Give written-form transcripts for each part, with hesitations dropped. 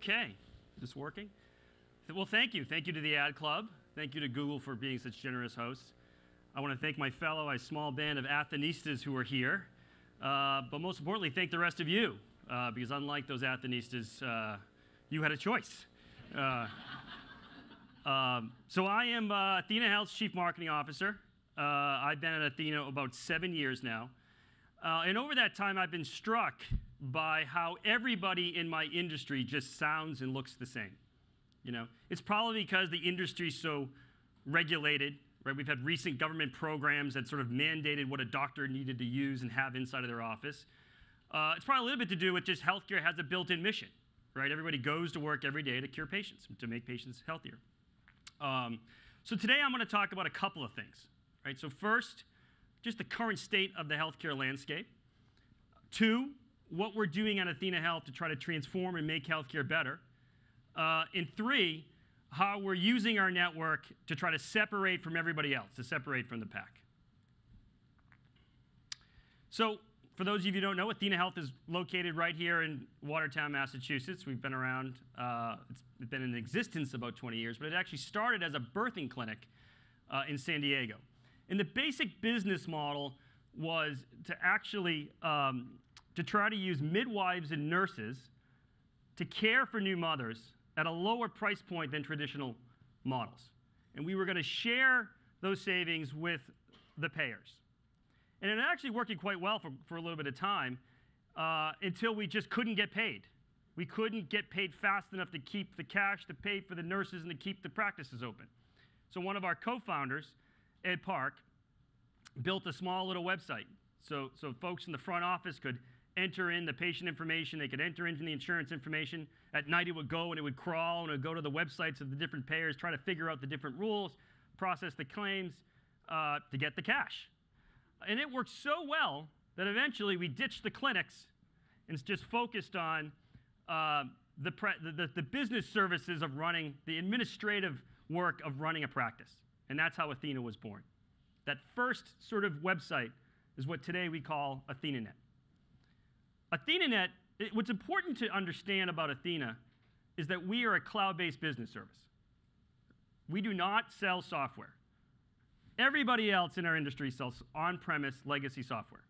Okay, is this working? Well, thank you. Thank you to the Ad Club. Thank you to Google for being such generous hosts. I want to thank my fellow, a small band of Athenistas who are here. But most importantly, thank the rest of you, because unlike those Athenistas, you had a choice. So I am Athena Health's Chief Marketing Officer. I've been at Athena about 7 years now. And over that time, I've been struck by how everybody in my industry just sounds and looks the same. You know, it's probably because the industry's so regulated, right? We've had recent government programs that sort of mandated what a doctor needed to use and have inside of their office. It's probably a little bit to do with just healthcare has a built-in mission, right? Everybody goes to work every day to cure patients, to make patients healthier. So today I'm going to talk about a couple of things, right? So first, just the current state of the healthcare landscape. Two, what we're doing at Athena Health to try to transform and make healthcare better. And three, how we're using our network to try to separate from everybody else, to separate from the pack. So for those of you who don't know, Athena Health is located right here in Watertown, Massachusetts. We've been around, it's been in existence about 20 years, but it actually started as a birthing clinic in San Diego. And the basic business model was to actually to try to use midwives and nurses to care for new mothers at a lower price point than traditional models. And we were going to share those savings with the payers. And it actually worked quite well for a little bit of time until we just couldn't get paid. We couldn't get paid fast enough to keep the cash to pay for the nurses and to keep the practices open. So one of our co-founders, Ed Park, built a small little website. So folks in the front office could enter in the patient information, they could enter into the insurance information. At night it would go and it would crawl and it would go to the websites of the different payers, try to figure out the different rules, process the claims to get the cash. And it worked so well that eventually we ditched the clinics and just focused on the business services of running, the administrative work of running a practice. And that's how Athena was born. That first sort of website is what today we call AthenaNet. AthenaNet, what's important to understand about Athena is that we are a cloud-based business service. We do not sell software. Everybody else in our industry sells on-premise legacy software.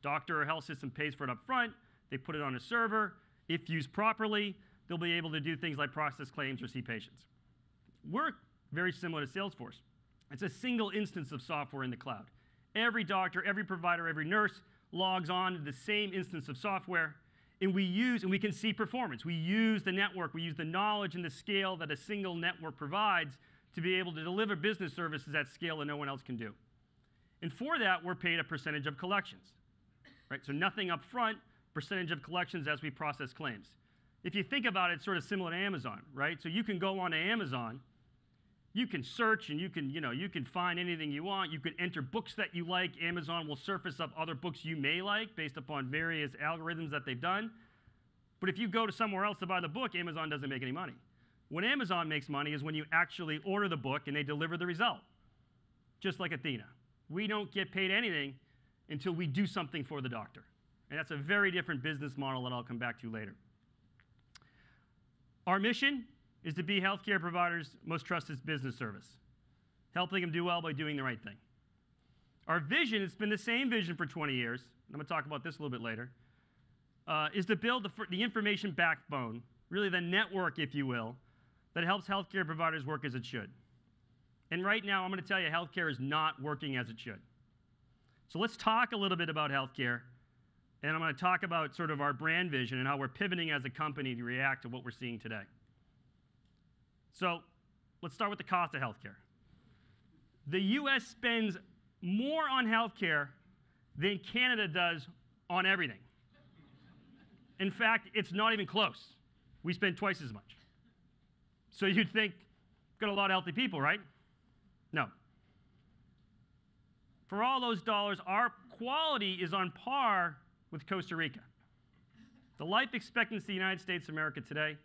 Doctor or health system pays for it up front. They put it on a server. If used properly, they'll be able to do things like process claims or see patients. We're very similar to Salesforce. It's a single instance of software in the cloud. Every doctor, every provider, every nurse logs on to the same instance of software, and we can see performance. We use the network, we use the knowledge and the scale that a single network provides to be able to deliver business services at scale that no one else can do. And for that, we're paid a percentage of collections, right? So nothing up front, percentage of collections as we process claims. If you think about it, it's sort of similar to Amazon, right? So you can go onto Amazon, you can search and you can find anything you want. You can enter books that you like. Amazon will surface up other books you may like based upon various algorithms that they've done. But if you go to somewhere else to buy the book, Amazon doesn't make any money. When Amazon makes money is when you actually order the book and they deliver the result, just like Athena. We don't get paid anything until we do something for the doctor. And that's a very different business model that I'll come back to later. Our mission is to be healthcare providers' most trusted business service, helping them do well by doing the right thing. Our vision, it's been the same vision for 20 years, and I'm going to talk about this a little bit later, is to build the information backbone, really the network, if you will, that helps healthcare providers work as it should. And right now, I'm going to tell you healthcare is not working as it should. So let's talk a little bit about healthcare, and I'm going to talk about sort of our brand vision and how we're pivoting as a company to react to what we're seeing today. So let's start with the cost of healthcare. The US spends more on healthcare than Canada does on everything. In fact, it's not even close. We spend twice as much. So you'd think, got a lot of healthy people, right? No. For all those dollars, our quality is on par with Costa Rica. The life expectancy of the United States of America today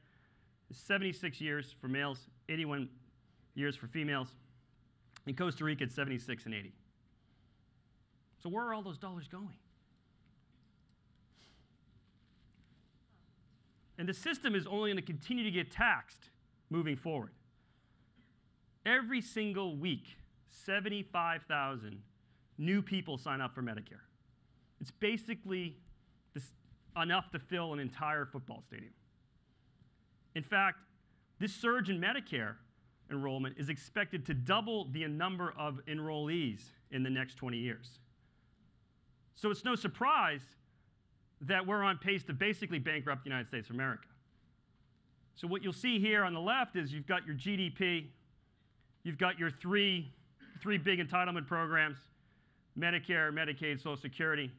is 76 years for males, 81 years for females. In Costa Rica, it's 76 and 80. So where are all those dollars going? And the system is only going to continue to get taxed moving forward. Every single week, 75,000 new people sign up for Medicare. It's basically enough to fill an entire football stadium. In fact, this surge in Medicare enrollment is expected to double the number of enrollees in the next 20 years. So it's no surprise that we're on pace to basically bankrupt the United States of America. So what you'll see here on the left is you've got your GDP, you've got your three big entitlement programs, Medicare, Medicaid, Social Security.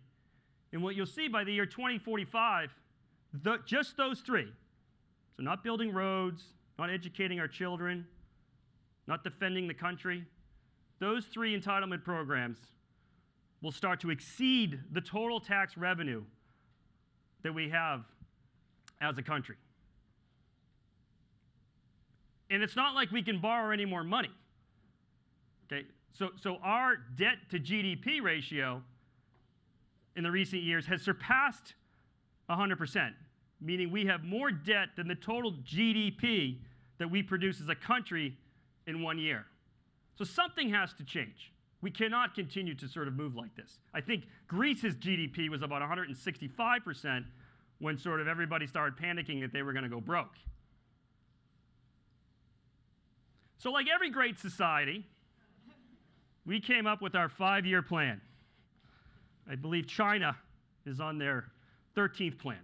And what you'll see by the year 2045, just those three, so not building roads, not educating our children, not defending the country, those three entitlement programs will start to exceed the total tax revenue that we have as a country. And it's not like we can borrow any more money. Okay? So our debt to GDP ratio in the recent years has surpassed 100%, meaning we have more debt than the total GDP that we produce as a country in one year. So something has to change. We cannot continue to sort of move like this. I think Greece's GDP was about 165% when sort of everybody started panicking that they were going to go broke. So like every great society, we came up with our 5-year plan. I believe China is on their 13th plan.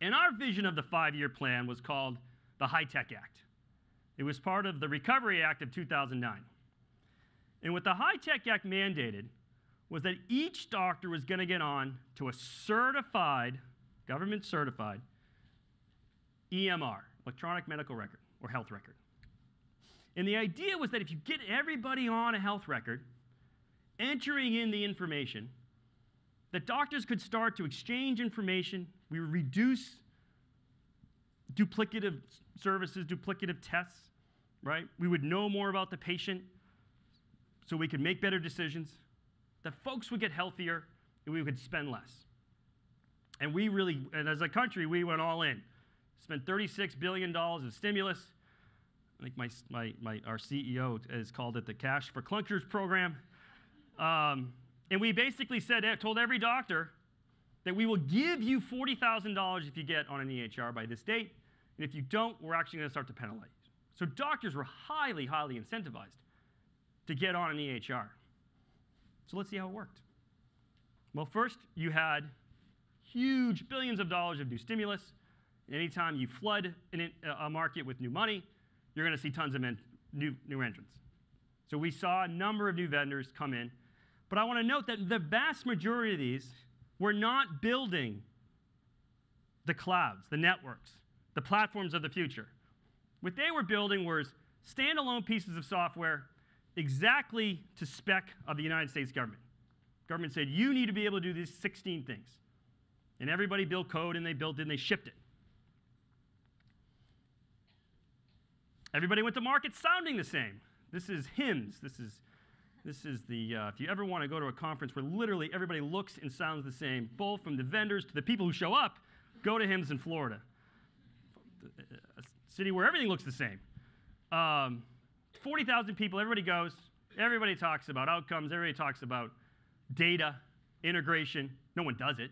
And our vision of the 5-year plan was called the HITECH Act. It was part of the Recovery Act of 2009. And what the HITECH Act mandated was that each doctor was going to get on to a certified, government-certified EMR, electronic medical record, or health record. And the idea was that if you get everybody on a health record, entering in the information, that doctors could start to exchange information. We reduce duplicative services, duplicative tests, right? We would know more about the patient so we could make better decisions. That folks would get healthier and we could spend less. And we really, and as a country, we went all in. Spent $36 billion of stimulus. I think our CEO has called it the Cash for Clunkers program. And we basically told every doctor that we will give you $40,000 if you get on an EHR by this date. And if you don't, we're actually going to start to penalize you. So doctors were highly, highly incentivized to get on an EHR. So let's see how it worked. Well, first, you had huge billions of dollars of new stimulus. And anytime you flood a market with new money, you're going to see tons of new entrants. So we saw a number of new vendors come in. But I want to note that the vast majority of these were not building the clouds, the networks, the platforms of the future. What they were building was standalone pieces of software exactly to spec of the United States government. Government said, you need to be able to do these 16 things. And everybody built code, and they built it, and they shipped it. Everybody went to market sounding the same. This is HIMSS. This is the, if you ever want to go to a conference where literally everybody looks and sounds the same, both from the vendors to the people who show up, go to HIMSS in Florida, a city where everything looks the same. 40,000 people, everybody goes, everybody talks about outcomes, everybody talks about data, integration. No one does it.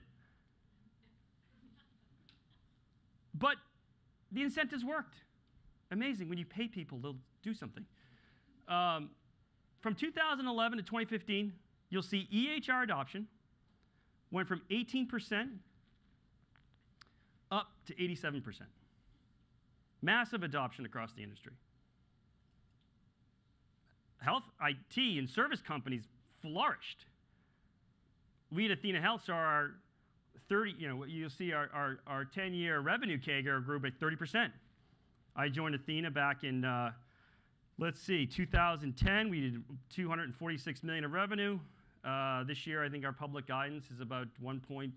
But the incentives worked. Amazing. When you pay people, they'll do something. From 2011 to 2015, you'll see EHR adoption went from 18% up to 87%. Massive adoption across the industry. Health, IT, and service companies flourished. We at Athena Health saw our 30, you know, you'll see our 10-year revenue CAGR grew by 30%. I joined Athena back in, 2010. We did $246 million of revenue. This year, I think our public guidance is about $1.25,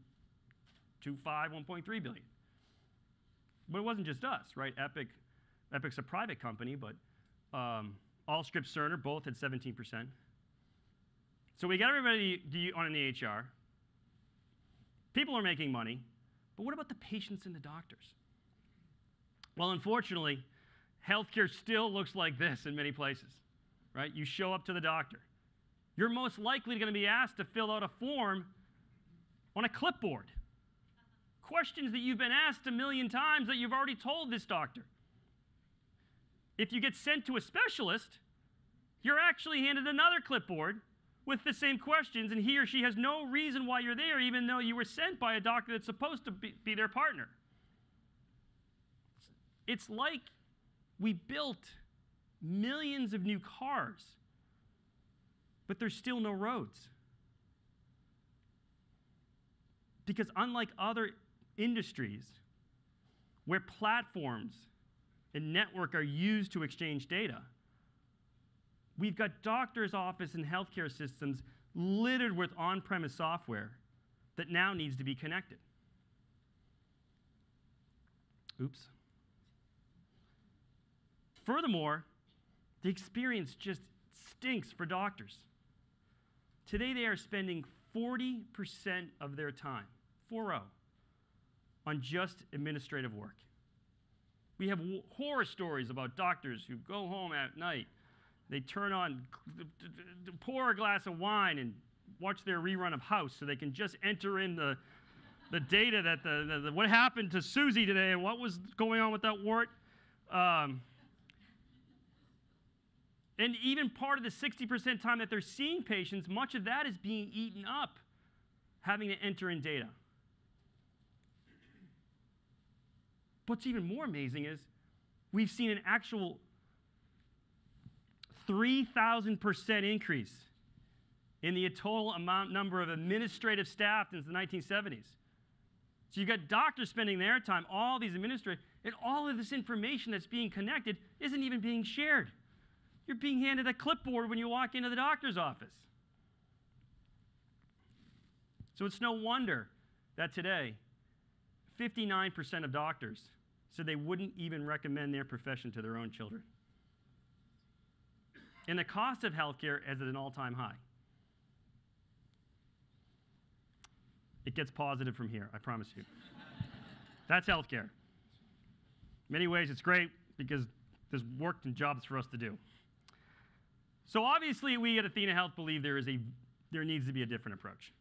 $1.3 billion. But it wasn't just us, right? Epic's a private company, but Allscripts, Cerner, both had 17%. So we got everybody on an EHR. People are making money. But what about the patients and the doctors? Well, unfortunately, healthcare still looks like this in many places, right? You show up to the doctor. You're most likely going to be asked to fill out a form on a clipboard. Questions that you've been asked a million times that you've already told this doctor. If you get sent to a specialist, you're actually handed another clipboard with the same questions, and he or she has no reason why you're there, even though you were sent by a doctor that's supposed to be their partner. It's like we built millions of new cars, but there's still no roads. Because unlike other industries where platforms and network are used to exchange data, we've got doctor's office and healthcare systems littered with on-premise software that now needs to be connected. Oops. Furthermore, the experience just stinks for doctors. Today they are spending 40% of their time, 4-0, on just administrative work. We have horror stories about doctors who go home at night. They turn on, pour a glass of wine and watch their rerun of House so they can just enter in the data that what happened to Susie today and what was going on with that wart. And even part of the 60% time that they're seeing patients, much of that is being eaten up, having to enter in data. What's even more amazing is we've seen an actual 3,000% increase in the total number of administrative staff since the 1970s. So you've got doctors spending their time, all these administrators, and all of this information that's being connected isn't even being shared. You're being handed a clipboard when you walk into the doctor's office. So it's no wonder that today, 59% of doctors said they wouldn't even recommend their profession to their own children. And the cost of healthcare is at an all-time high. It gets positive from here, I promise you. That's healthcare. In many ways, it's great because there's work and jobs for us to do. So obviously, we at Athena Health believe there needs to be a different approach.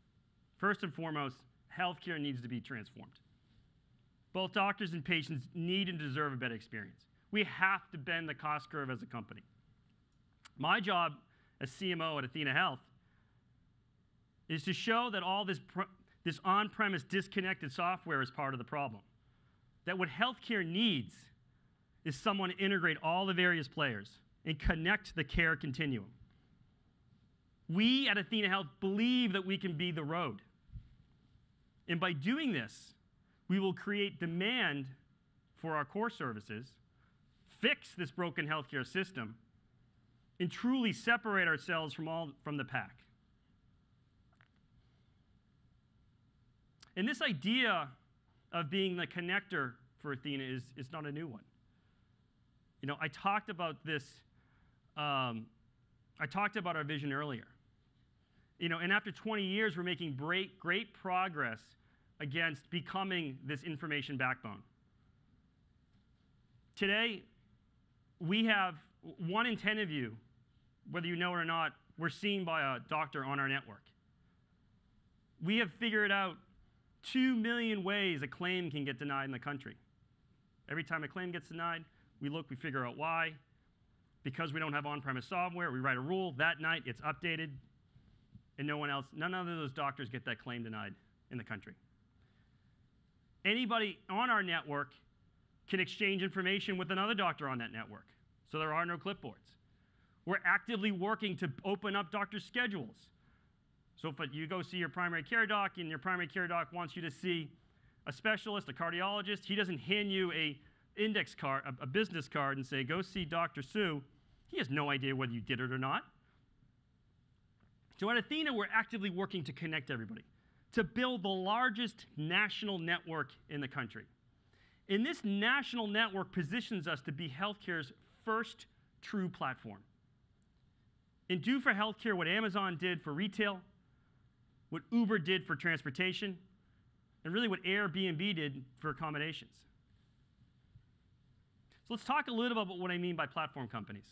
First and foremost, healthcare needs to be transformed. Both doctors and patients need and deserve a better experience. We have to bend the cost curve as a company. My job as CMO at Athena Health is to show that all this on-premise disconnected software is part of the problem. That what healthcare needs is someone to integrate all the various players and connect the care continuum. We at Athena Health believe that we can be the road. And by doing this, we will create demand for our core services, fix this broken healthcare system, and truly separate ourselves from the pack. And this idea of being the connector for Athena is not a new one. You know, I talked about this. I talked about our vision earlier. You know, and after 20 years, we're making great progress against becoming this information backbone. Today, we have 1 in 10 of you, whether you know it or not, were seen by a doctor on our network. We have figured out 2 million ways a claim can get denied in the country. Every time a claim gets denied, we look, we figure out why. Because we don't have on-premise software, we write a rule. That night, it's updated, and no one else, none of those doctors get that claim denied in the country. Anybody on our network can exchange information with another doctor on that network, so there are no clipboards. We're actively working to open up doctor schedules. So if you go see your primary care doc, and your primary care doc wants you to see a specialist, a cardiologist, he doesn't hand you a index card, a business card, and say, go see Dr. Sue. He has no idea whether you did it or not. So at Athena, we're actively working to connect everybody, to build the largest national network in the country. And this national network positions us to be healthcare's first true platform. And do for healthcare what Amazon did for retail, what Uber did for transportation, and really what Airbnb did for accommodations. So let's talk a little bit about what I mean by platform companies.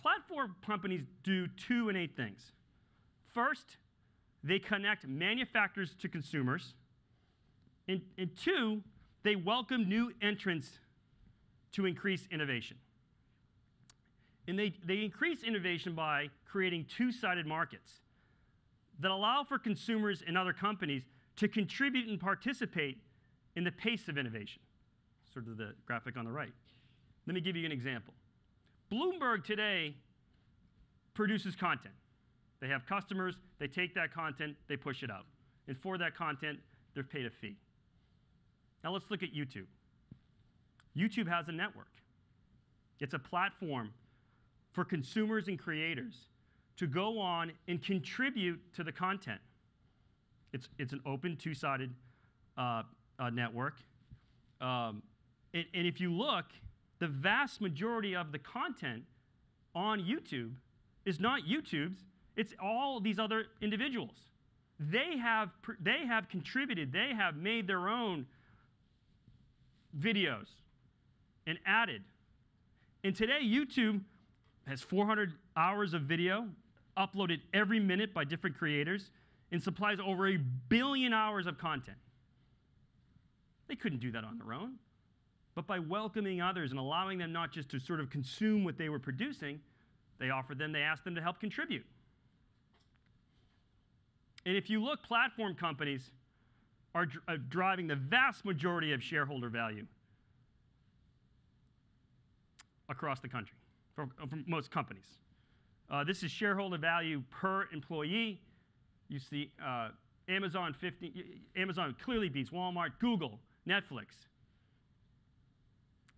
Platform companies do 2 and 8 things. First, they connect manufacturers to consumers. And two, they welcome new entrants to increase innovation. And they increase innovation by creating two-sided markets that allow for consumers and other companies to contribute and participate in the pace of innovation, sort of the graphic on the right. Let me give you an example. Bloomberg today produces content. They have customers. They take that content. They push it out. And for that content, they're paid a fee. Now let's look at YouTube. YouTube has a network. It's a platform for consumers and creators to go on and contribute to the content. It's an open, two-sided network. And if you look, the vast majority of the content on YouTube is not YouTube's. It's all these other individuals. They have contributed. They have made their own videos and added. And today, YouTube has 400 hours of video uploaded every minute by different creators and supplies over 1 billion hours of content. They couldn't do that on their own. But by welcoming others and allowing them not just to sort of consume what they were producing, they asked them to help contribute. And if you look, platform companies are driving the vast majority of shareholder value across the country, from most companies. This is shareholder value per employee. You see Amazon, Amazon clearly beats Walmart, Google, Netflix.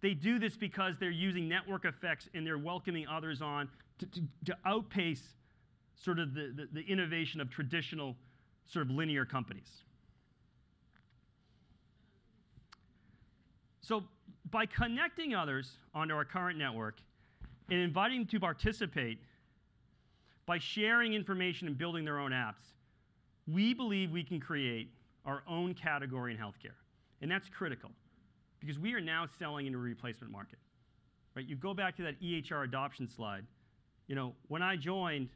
They do this because they're using network effects and they're welcoming others on to outpace sort of the innovation of traditional sort of linear companies. So by connecting others onto our current network and inviting them to participate by sharing information and building their own apps, we believe we can create our own category in healthcare. And that's critical because we are now selling into a replacement market. Right? You go back to that EHR adoption slide. You know, when I joined,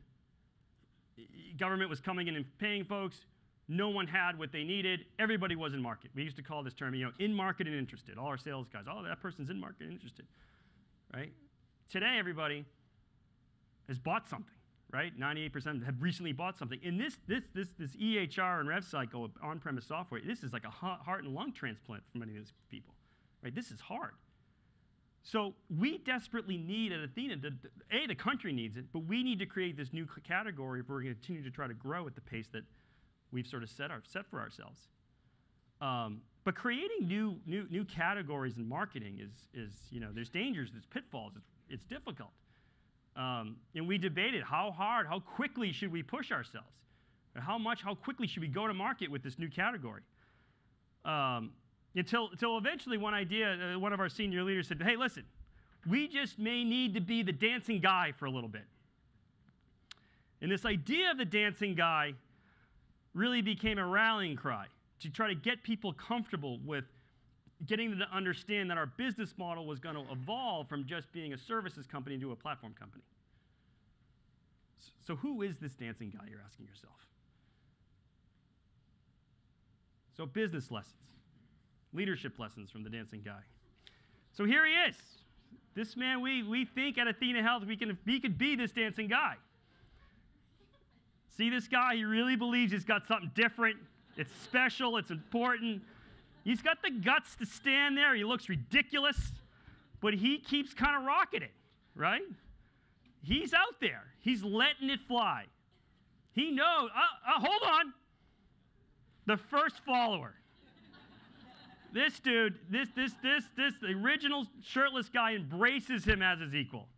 government was coming in and paying folks. No one had what they needed. Everybody was in market. We used to call this term, you know, in market and interested. All our sales guys, oh, that person's in market and interested, right? Today, everybody has bought something, right? 98% have recently bought something. In this EHR and rev cycle, on-premise software, this is like a heart and lung transplant for many of these people, right? This is hard. So we desperately need at Athena, the country needs it, but we need to create this new category if we're going to continue to try to grow at the pace that we've sort of set for ourselves. But creating new categories in marketing is, you know, there's dangers, there's pitfalls, it's difficult. And we debated how hard, how quickly should we push ourselves? And how quickly should we go to market with this new category? Until eventually one of our senior leaders said, hey, listen, we just may need to be the dancing guy for a little bit. And this idea of the dancing guy really became a rallying cry to try to get people comfortable with getting them to understand that our business model was going to evolve from just being a services company to a platform company. So who is this dancing guy, you're asking yourself? So business lessons. Leadership lessons from the dancing guy. So here he is. This man, we think at Athena Health he could be this dancing guy. See this guy? He really believes he's got something different. It's special. It's important. He's got the guts to stand there. He looks ridiculous, but he keeps kind of rocking it, right? He's out there. He's letting it fly. He knows. Hold on. The first follower. This dude, the original shirtless guy embraces him as his equal.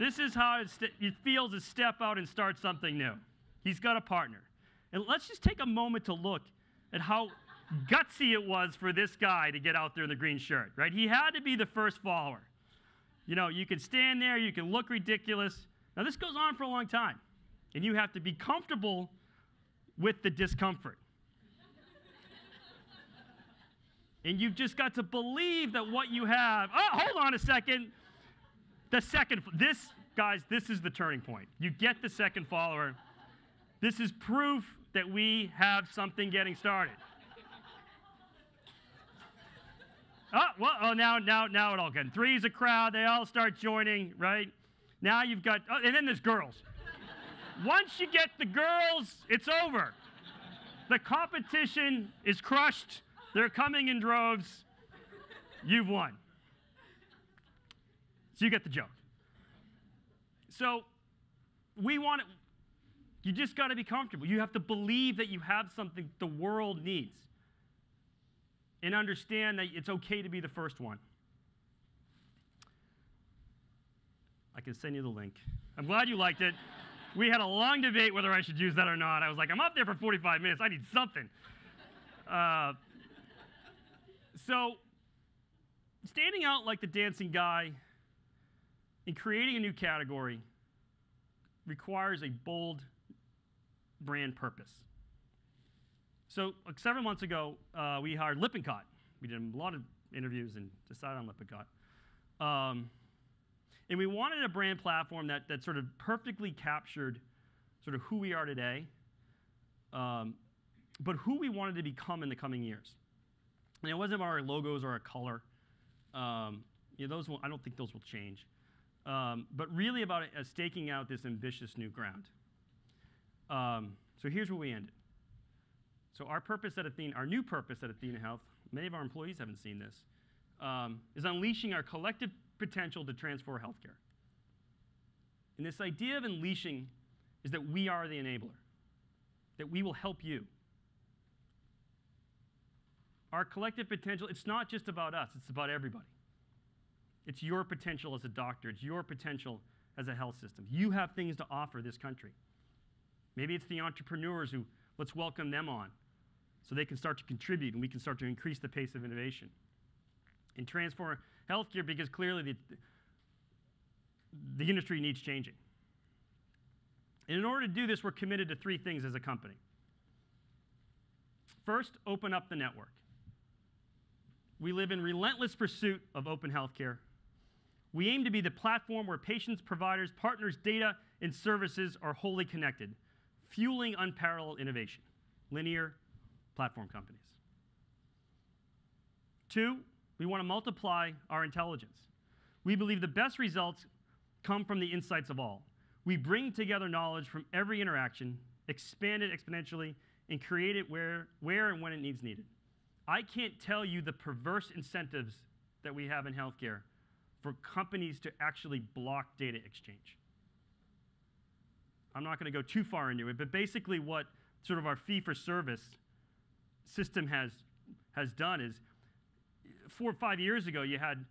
This is how it feels to step out and start something new. He's got a partner. And let's just take a moment to look at how gutsy it was for this guy to get out there in the green shirt, right? He had to be the first follower. You know, you can stand there, you can look ridiculous. Now, this goes on for a long time, and you have to be comfortable with the discomfort. and you've just got to believe that what you have. Oh, hold on a second. The second, this, guys, this is the turning point. You get the second follower. This is proof that we have something getting started. Oh, well, oh, now it all good. Three is a crowd. They all start joining, right? Now you've got, oh, and then there's girls. Once you get the girls, it's over. The competition is crushed. They're coming in droves. You've won. So you get the joke. So we want it. You just got to be comfortable. You have to believe that you have something the world needs. And understand that it's okay to be the first one. I can send you the link. I'm glad you liked it. We had a long debate whether I should use that or not. I was like, I'm up there for 45 minutes. I need something. So standing out like the dancing guy and creating a new category requires a bold brand purpose. So like 7 months ago, we hired Lippincott. We did a lot of interviews and decided on Lippincott. And we wanted a brand platform that sort of perfectly captured sort of who we are today, but who we wanted to become in the coming years. And it wasn't about our logos or our color. You know, those will, I don't think those will change. But really about it as staking out this ambitious new ground. So here's where we ended. So our purpose at Athena, our new purpose at Athena Health, many of our employees haven't seen this, is unleashing our collective potential to transform healthcare. And this idea of unleashing is that we are the enabler, that we will help you. Our collective potential, it's not just about us, it's about everybody. It's your potential as a doctor, it's your potential as a health system. You have things to offer this country. Maybe it's the entrepreneurs who, let's welcome them on. So they can start to contribute, and we can start to increase the pace of innovation and transform healthcare, because clearly the industry needs changing. And in order to do this, we're committed to three things as a company. First, open up the network. We live in relentless pursuit of open healthcare. We aim to be the platform where patients, providers, partners, data, and services are wholly connected, fueling unparalleled innovation, linear platform companies. Two, we want to multiply our intelligence. We believe the best results come from the insights of all. We bring together knowledge from every interaction, expand it exponentially, and create it where and when it needs needed. I can't tell you the perverse incentives that we have in healthcare for companies to actually block data exchange. I'm not going to go too far into it, but basically what sort of our fee-for-service system has done is 4 or 5 years ago, you had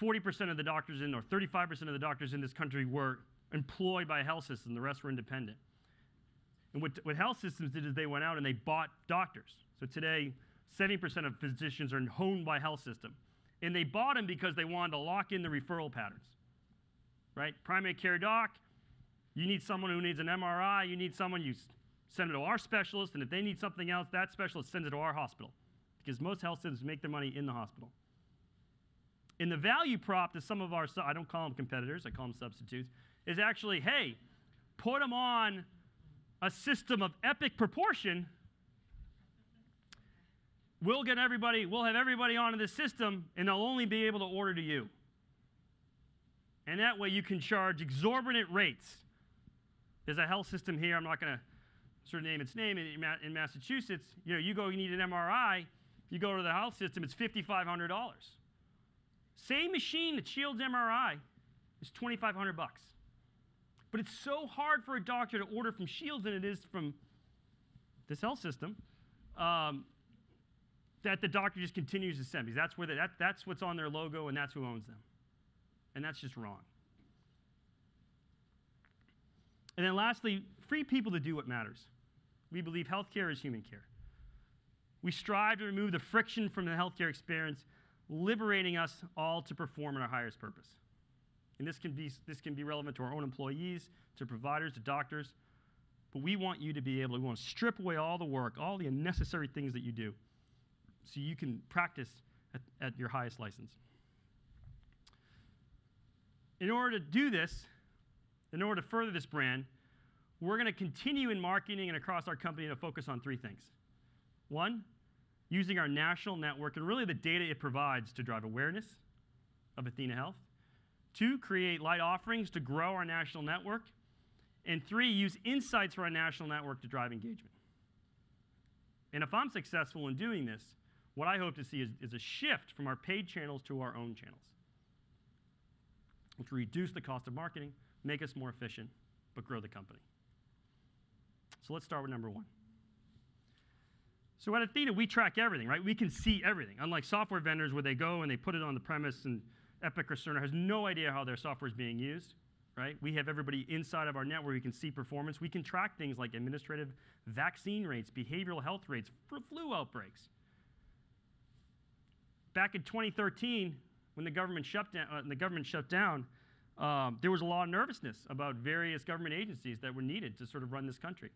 40% of the doctors in, or 35% of the doctors in this country were employed by a health system. The rest were independent. And what health systems did is they went out and they bought doctors. So today, 70% of physicians are owned by health system. And they bought them because they wanted to lock in the referral patterns, right? Primary care doc, you need someone who needs an MRI. You need someone, you send it to our specialist. And if they need something else, that specialist sends it to our hospital. Because most health systems make their money in the hospital. And the value prop to some of our, I don't call them competitors, I call them substitutes, is actually, hey, put them on a system of epic proportion. We'll get everybody, we'll have everybody onto this system, and they'll only be able to order to you. And that way you can charge exorbitant rates. There's a health system here, I'm not going to sort of name its name, in Massachusetts. You know, you go, you need an MRI, you go to the health system, it's $5,500. Same machine, the Shields MRI, is $2,500 bucks. But it's so hard for a doctor to order from Shields than it is from this health system that the doctor just continues to send, because that's where that's what's on their logo and that's who owns them. And that's just wrong. And then lastly, free people to do what matters. We believe healthcare is human care. We strive to remove the friction from the healthcare experience, liberating us all to perform in our highest purpose. And this can be relevant to our own employees, to providers, to doctors. But we want you to be able to, we want to strip away all the work, all the unnecessary things that you do, so you can practice at your highest license. In order to do this, in order to further this brand, we're going to continue in marketing and across our company to focus on three things. One, using our national network and really the data it provides to drive awareness of Athena Health. Two, create light offerings to grow our national network. And three, use insights from our national network to drive engagement. And if I'm successful in doing this, what I hope to see is a shift from our paid channels to our own channels, which reduce the cost of marketing, make us more efficient, but grow the company. So let's start with number one. So at Athena, we track everything, right? We can see everything, unlike software vendors where they go and they put it on the premise and Epic or Cerner has no idea how their software is being used, right? We have everybody inside of our network. We can see performance. We can track things like administrative vaccine rates, behavioral health rates, flu outbreaks. Back in 2013, when the government shut down, there was a lot of nervousness about various government agencies that were needed to sort of run this country.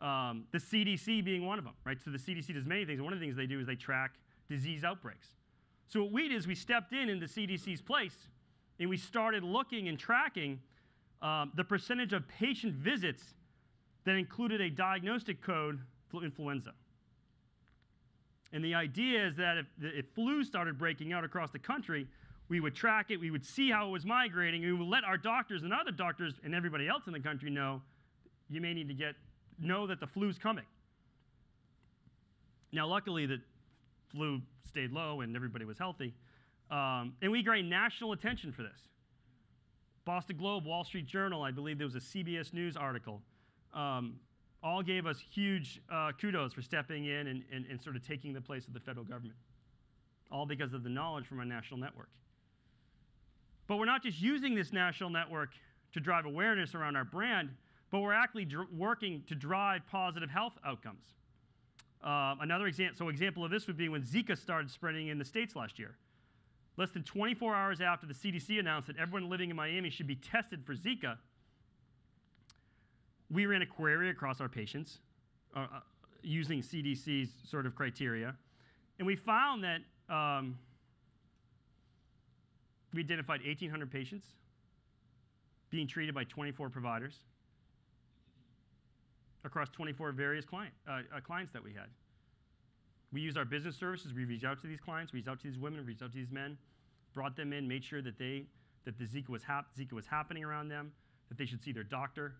The CDC being one of them, right? So the CDC does many things. One of the things they do is they track disease outbreaks. So what we did is we stepped in the CDC's place, and we started looking and tracking the percentage of patient visits that included a diagnostic code for influenza. And the idea is that if flu started breaking out across the country, we would track it, we would see how it was migrating, and we would let our doctors and other doctors and everybody else in the country know, you may need to know that the flu's coming. Now, luckily, the flu stayed low and everybody was healthy. And we gained national attention for this. Boston Globe, Wall Street Journal, I believe there was a CBS News article, all gave us huge kudos for stepping in and sort of taking the place of the federal government, all because of the knowledge from our national network. But we're not just using this national network to drive awareness around our brand, but we're actually working to drive positive health outcomes. Another example of this would be when Zika started spreading in the States last year. Less than 24 hours after the CDC announced that everyone living in Miami should be tested for Zika, we ran a query across our patients using CDC's sort of criteria. And we found that we identified 1,800 patients being treated by 24 providers across 24 various clients that we had. We used our business services. We reached out to these clients, reached out to these women, reached out to these men, brought them in, made sure that the Zika was happening around them, that they should see their doctor,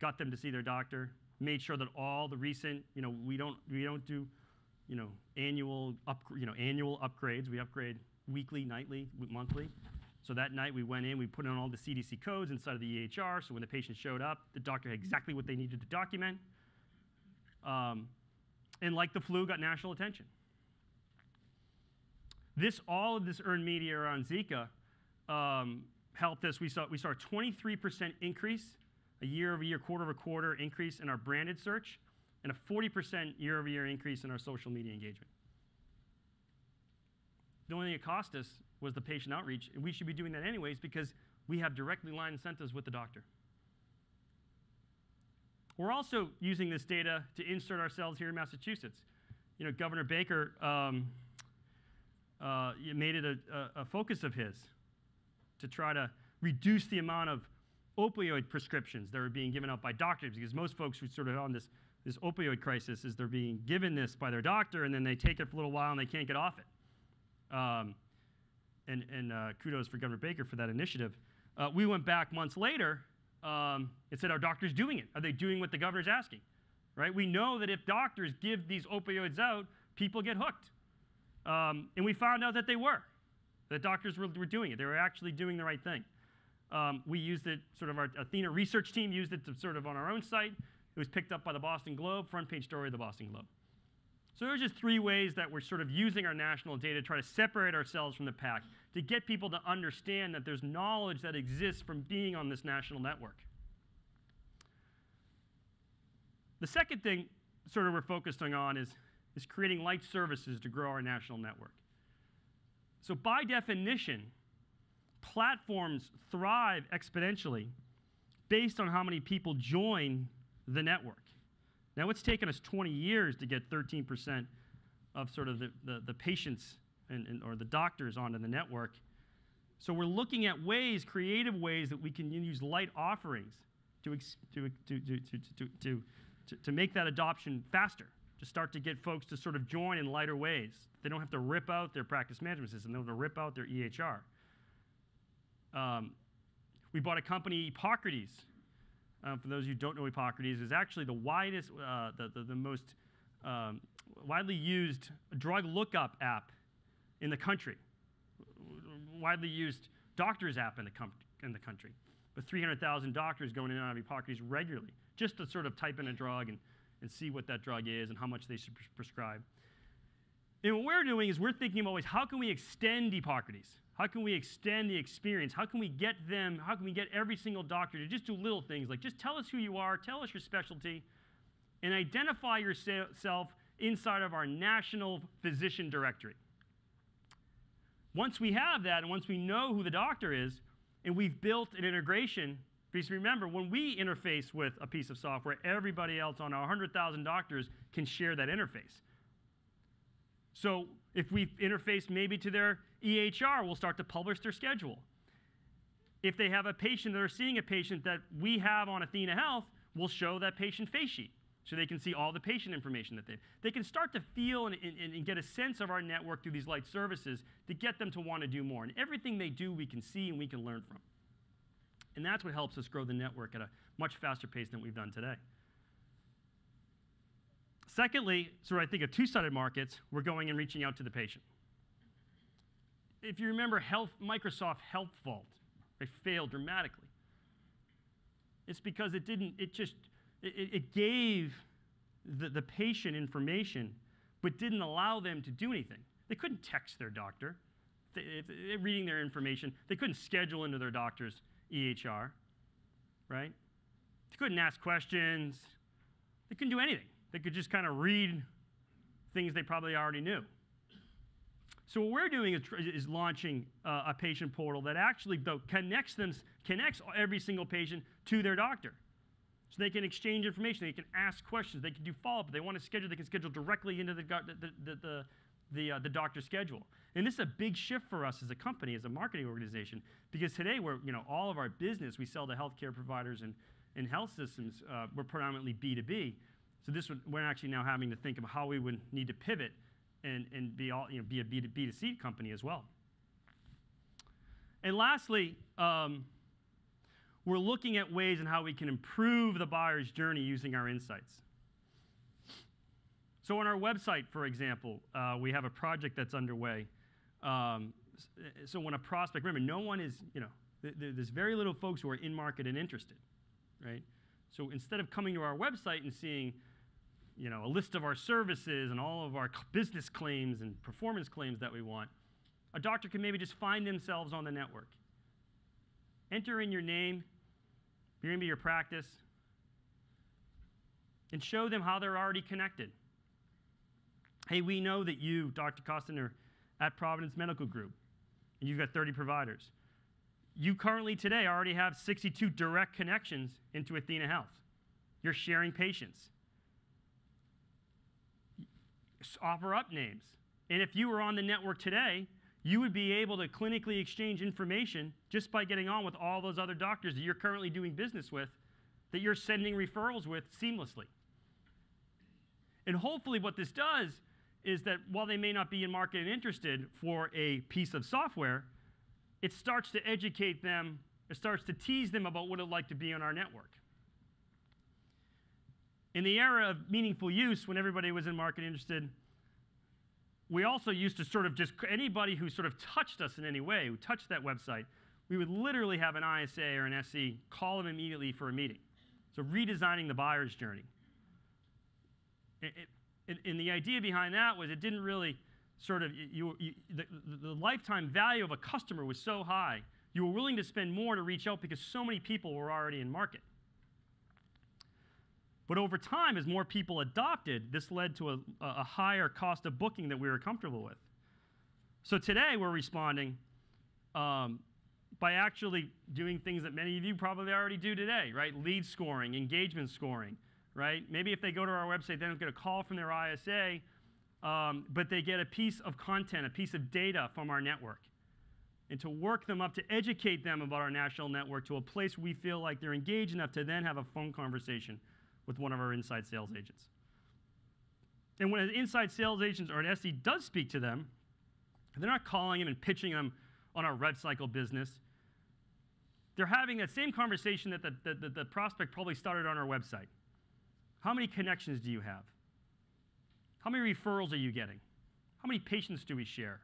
got them to see their doctor, made sure that all the recent, we don't do, annual upgrades. We upgrade weekly, nightly, monthly. So that night we went in, we put on all the CDC codes inside of the EHR, so when the patient showed up, the doctor had exactly what they needed to document. And like the flu, got national attention. All of this earned media around Zika helped us. We saw a 23% increase, a year-over-year, quarter-over-quarter increase in our branded search, and a 40% year-over-year increase in our social media engagement. The only thing it cost us was the patient outreach, and we should be doing that anyways because we have directly aligned incentives with the doctor. We're also using this data to insert ourselves here in Massachusetts. Governor Baker made it a focus of his to try to reduce the amount of opioid prescriptions that were being given out by doctors, because most folks who sort of on this opioid crisis is they're being given this by their doctor, and then they take it for a little while, and they can't get off it. And kudos for Governor Baker for that initiative. We went back months later and said, are doctors doing it? Are they doing what the governor's asking? Right? We know that if doctors give these opioids out, people get hooked. And we found out that they were, that doctors were doing it. They were actually doing the right thing. We used it, sort of our Athena research team used it to sort of on our own site. It was picked up by the Boston Globe, front page story of the Boston Globe. So there's just three ways that we're sort of using our national data to try to separate ourselves from the pack, to get people to understand that there's knowledge that exists from being on this national network. The second thing sort of we're focusing on is creating light services to grow our national network. So by definition, platforms thrive exponentially based on how many people join the network. Now, it's taken us 20 years to get 13% of sort of the patients or the doctors onto the network. So we're looking at ways, creative ways, that we can use light offerings to make that adoption faster, to start to get folks to sort of join in lighter ways. They don't have to rip out their practice management system. They don't have to rip out their EHR. We bought a company, Epocrates. For those who don't know, Epocrates is actually the widest, the most widely used drug lookup app in the country, widely used doctor's app in the country, with 300,000 doctors going in and out of Epocrates regularly, just to sort of type in a drug and see what that drug is and how much they should prescribe. And what we're doing is we're thinking about ways, how can we extend Epocrates? How can we extend the experience? How can we get them, how can we get every single doctor to just do little things like just tell us who you are, tell us your specialty, and identify yourself inside of our national physician directory. Once we have that, and once we know who the doctor is, and we've built an integration, because remember, when we interface with a piece of software, everybody else on our 100,000 doctors can share that interface. So if we interface maybe to their EHR, we'll start to publish their schedule. If they have a patient that are seeing a patient that we have on Athena Health, we'll show that patient face sheet so they can see all the patient information that they can start to feel and get a sense of our network through these light services to get them to want to do more. And everything they do, we can see and we can learn from. And that's what helps us grow the network at a much faster pace than we've done today. Secondly, so I think of two-sided markets, we're going and reaching out to the patient. If you remember, Microsoft Health Vault, it failed dramatically. It's because it didn't, it gave the patient information, but didn't allow them to do anything. They couldn't text their doctor, if reading their information. They couldn't schedule into their doctor's EHR, right? They couldn't ask questions. They couldn't do anything. They could just kind of read things they probably already knew. So what we're doing is launching a patient portal that actually, though, connects every single patient to their doctor. So they can exchange information, they can ask questions, they can do follow-up. If they want to schedule, they can schedule directly into the doctor's schedule. And this is a big shift for us as a company, as a marketing organization, because today we're, all of our business, we sell to healthcare providers and health systems. We're predominantly B2B. So this would, we're actually now having to think of how we would need to pivot and be, be a B2C company as well. And lastly, we're looking at ways in how we can improve the buyer's journey using our insights. So on our website, for example, we have a project that's underway. So when a prospect, remember, no one is, there's very little folks who are in market and interested, right? So instead of coming to our website and seeing, a list of our services and all of our business claims and performance claims that we want, a doctor can maybe just find themselves on the network. Enter in your name, maybe your practice, and show them how they're already connected. Hey, we know that you, Dr. Costin, are at Providence Medical Group, and you've got 30 providers. You currently today already have 62 direct connections into Athena Health. You're sharing patients. Offer up names. And if you were on the network today, you would be able to clinically exchange information just by getting on with all those other doctors that you're currently doing business with, that you're sending referrals with seamlessly. And hopefully what this does is that while they may not be in market and interested for a piece of software, it starts to educate them, it starts to tease them about what it's like to be on our network. In the era of meaningful use, when everybody was in market interested, we also used to sort of just, anybody who sort of touched us in any way, who touched that website, we would literally have an ISA or an SE call them immediately for a meeting. So redesigning the buyer's journey. And the idea behind that was it didn't really sort of, the lifetime value of a customer was so high, you were willing to spend more to reach out because so many people were already in market. But over time, as more people adopted, this led to a higher cost of booking that we were comfortable with. So today, we're responding by actually doing things that many of you probably already do today, right? Lead scoring, engagement scoring, right? Maybe if they go to our website, they don't get a call from their ISA, but they get a piece of content, a piece of data from our network. And to work them up, to educate them about our national network to a place we feel like they're engaged enough to then have a phone conversation with one of our inside sales agents. And when an inside sales agent or an SE does speak to them, they're not calling them and pitching them on our rev cycle business. They're having that same conversation that the prospect probably started on our website. How many connections do you have? How many referrals are you getting? How many patients do we share?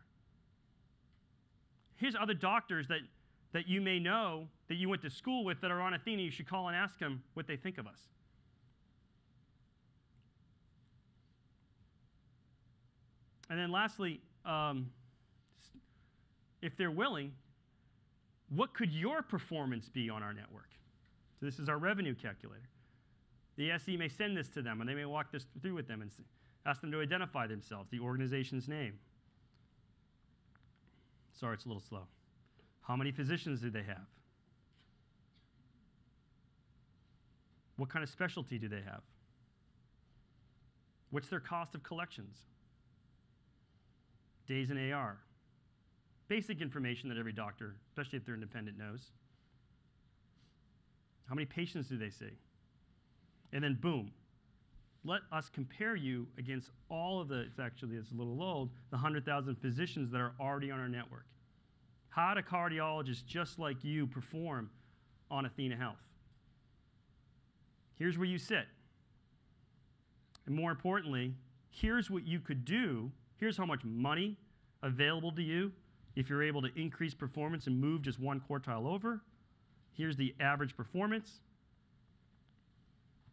Here's other doctors that you may know that you went to school with that are on Athena. You should call and ask them what they think of us. And then lastly, if they're willing, what could your performance be on our network? So this is our revenue calculator. The SE may send this to them, and they may walk this through with them and ask them to identify themselves, the organization's name. Sorry, it's a little slow. How many physicians do they have? What kind of specialty do they have? What's their cost of collections? Days in AR. Basic information that every doctor, especially if they're independent, knows. How many patients do they see? And then boom. Let us compare you against all of the, it's a little old, the 100,000 physicians that are already on our network. How do cardiologists just like you perform on Athena Health? Here's where you sit. And more importantly, here's what you could do. Here's how much money available to you if you're able to increase performance and move just one quartile over. Here's the average performance.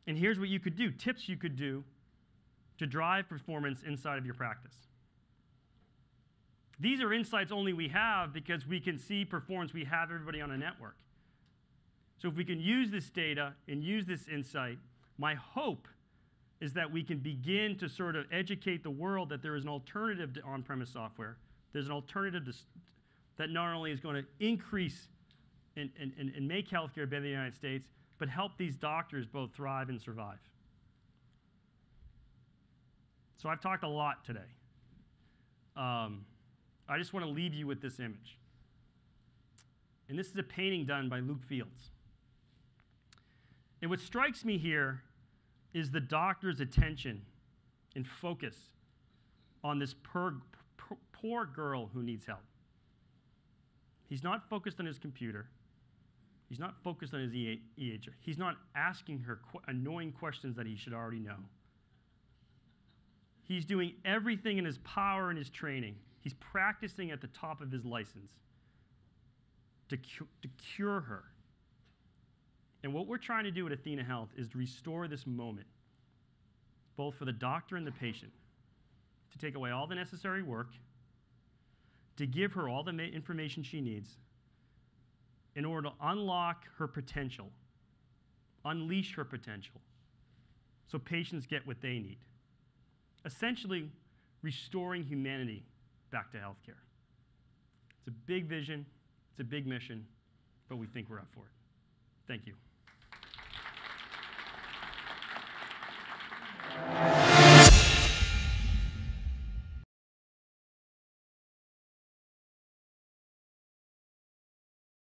And here's what you could do, tips you could do to drive performance inside of your practice. These are insights only we have because we can see performance. We have everybody on a network. So if we can use this data and use this insight, my hope is that we can begin to sort of educate the world that there is an alternative to on-premise software. There's an alternative that not only is going to increase and make healthcare better in the United States, but help these doctors both thrive and survive. So I've talked a lot today. I just want to leave you with this image. And this is a painting done by Luke Fields. And what strikes me here is the doctor's attention and focus on this poor girl who needs help. He's not focused on his computer. He's not focused on his EHR. He's not asking her annoying questions that he should already know. He's doing everything in his power and his training. He's practicing at the top of his license to cure her. And what we're trying to do at Athena Health is to restore this moment, both for the doctor and the patient, to take away all the necessary work, to give her all the information she needs, in order to unlock her potential, unleash her potential, so patients get what they need. Essentially, restoring humanity back to healthcare. It's a big vision, it's a big mission, but we think we're up for it. Thank you.